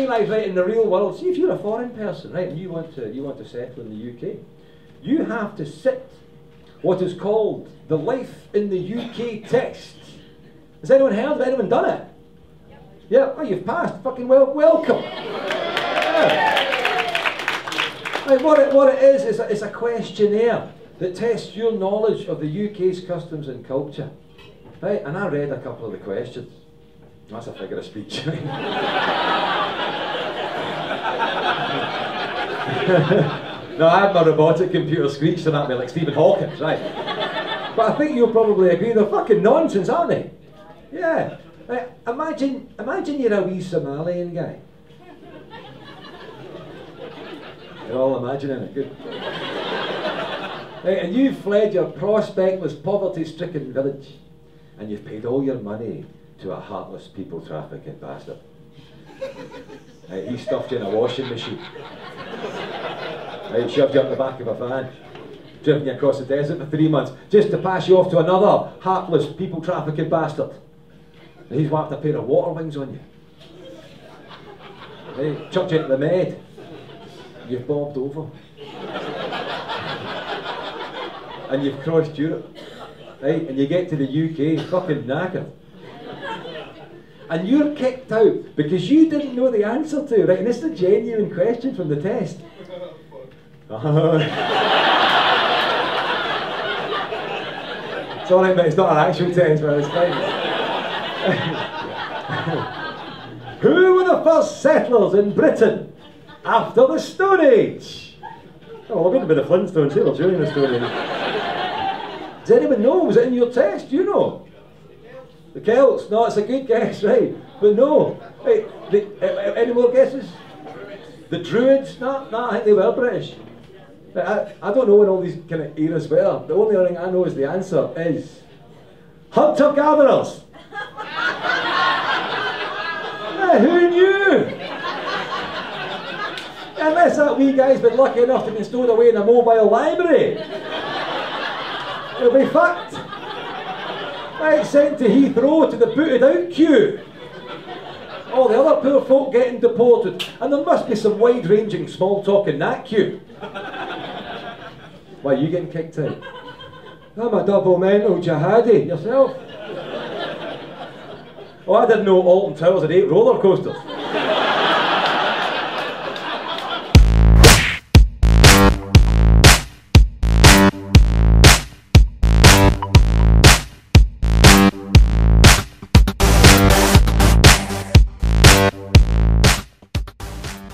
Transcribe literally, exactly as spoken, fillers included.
realise, right, in the real world, see, if you're a foreign person, right, and you want to, you want to settle in the U K, you have to sit what is called the Life in the U K test. Has anyone heard of it? Anyone done it? Yep. Yeah, oh, you've passed. Fucking well, welcome. Yeah. Right, what, it, what it is, is a, it's a questionnaire that tests your knowledge of the U K's customs and culture. Right, and I read a couple of the questions. That's a figure of speech. No, I had my robotic computer screech to that me, like Stephen Hawkins, right? But I think you'll probably agree, they're fucking nonsense, aren't they? Yeah. Right, imagine, imagine you're a wee Somalian guy. You're all imagining it, good. Right, and you've fled your prospectless, poverty-stricken village, and you've paid all your money to a heartless people trafficking bastard. Right, he stuffed you in a washing machine. Right, shoved you up the back of a van, driven you across the desert for three months, just to pass you off to another heartless people trafficking bastard. And he's whacked a pair of water wings on you. Right, chucked you into the med. You've bobbed over. And you've crossed Europe. Right, and you get to the U K fucking knackered. And you're kicked out because you didn't know the answer to, right? And it's a genuine question from the test. It's alright, mate, it's not an actual test, but it's fine. Who were the first settlers in Britain after the Stone Age? Oh, we're going to be the Flintstones, they were during the Stone Age. Does anyone know? Was it in your test? Do you know? The Celts? No, it's a good guess, right? But no. Hey, the, uh, any more guesses? The Druids? No, no, I think they were British. I, I don't know when all these kind of eras were. The only thing I know is the answer is hunter-gatherers. Yeah, who knew? Unless that wee guy's been lucky enough to be stowed away in a mobile library, he'll be fucked. Right, sent to Heathrow to the booted out queue. All the other poor folk getting deported, and there must be some wide-ranging small talk in that queue. Why are you getting kicked out? I'm a double-mental jihadi, yourself. Oh, I didn't know Alton Towers had eight roller coasters.